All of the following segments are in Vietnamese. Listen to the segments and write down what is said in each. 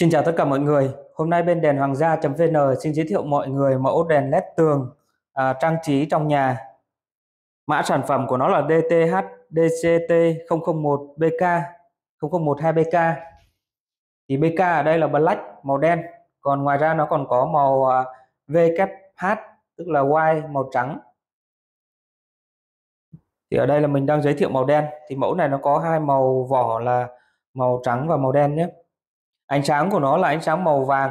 Xin chào tất cả mọi người. Hôm nay bên đèn Hoàng Gia.vn xin giới thiệu mọi người mẫu đèn led tường trang trí trong nhà. Mã sản phẩm của nó là DTHDCT0012BK. Thì BK ở đây là black, màu đen. Còn ngoài ra nó còn có màu VKH, tức là white, màu trắng. Thì ở đây là mình đang giới thiệu màu đen. Thì mẫu này nó có hai màu vỏ là màu trắng và màu đen nhé. Ánh sáng của nó là ánh sáng màu vàng,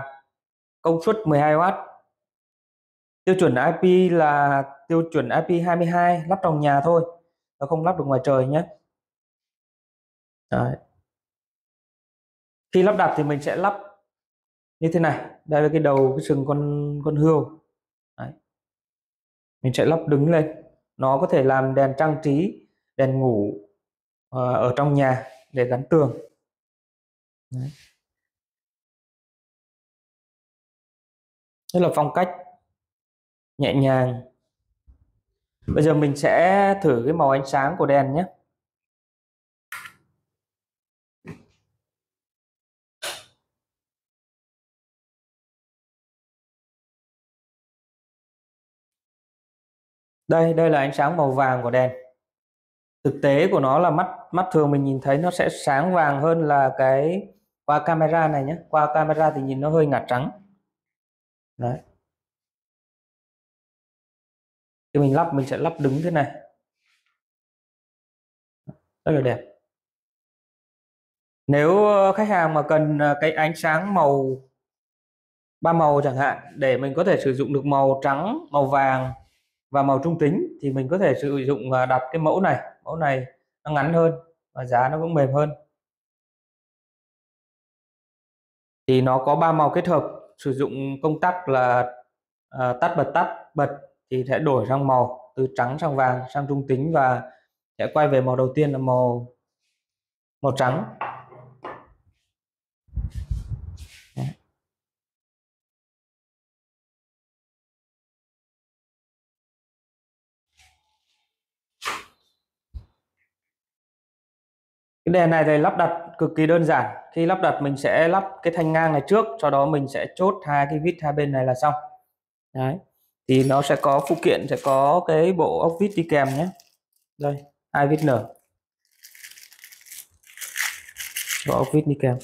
công suất 12W. Tiêu chuẩn IP là tiêu chuẩn IP22, lắp trong nhà thôi, nó không lắp được ngoài trời nhé. Đấy. Khi lắp đặt thì mình sẽ lắp như thế này. Đây là cái đầu, cái sừng con hươu. Đấy. Mình sẽ lắp đứng lên. Nó có thể làm đèn trang trí, đèn ngủ ở trong nhà để gắn tường. Đấy. Rất là phong cách nhẹ nhàng. Bây giờ mình sẽ thử cái màu ánh sáng của đèn nhé. Đây là ánh sáng màu vàng của đèn. Thực tế của nó là mắt thường mình nhìn thấy nó sẽ sáng vàng hơn là cái qua camera này nhé. Qua camera thì nhìn nó hơi ngả trắng. Đấy. Thì mình sẽ lắp đứng thế này. Rất là đẹp. Nếu khách hàng mà cần cái ánh sáng màu ba màu chẳng hạn, để mình có thể sử dụng được màu trắng, màu vàng và màu trung tính, thì mình có thể sử dụng và đặt cái mẫu này. Mẫu này nó ngắn hơn và giá nó cũng mềm hơn. Thì nó có ba màu kết hợp. Sử dụng công tắc là tắt bật thì sẽ đổi sang màu, từ trắng sang vàng sang trung tính, và sẽ quay về màu đầu tiên là màu trắng. Cái đèn này thì lắp đặt cực kỳ đơn giản. Khi lắp đặt mình sẽ lắp cái thanh ngang này trước, sau đó mình sẽ chốt hai cái vít hai bên này là xong. Đấy. Thì nó sẽ có phụ kiện, sẽ có cái bộ ốc vít đi kèm nhé. Đây, hai vít nở. Bộ ốc vít đi kèm.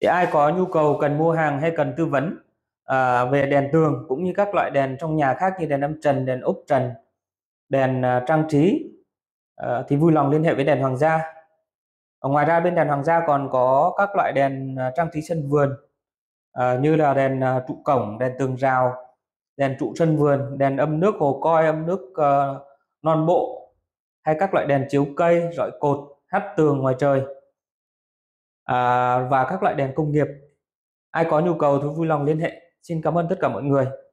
Thì ai có nhu cầu cần mua hàng hay cần tư vấn về đèn tường cũng như các loại đèn trong nhà khác như đèn âm trần, đèn ốp trần, đèn trang trí thì vui lòng liên hệ với đèn Hoàng Gia. Ở ngoài ra bên đèn Hoàng Gia còn có các loại đèn trang trí sân vườn như là đèn trụ cổng, đèn tường rào, đèn trụ sân vườn, đèn âm nước hồ coi, âm nước non bộ, hay các loại đèn chiếu cây, rọi cột, hát tường ngoài trời. Và các loại đèn công nghiệp. Ai có nhu cầu thì vui lòng liên hệ. Xin cảm ơn tất cả mọi người.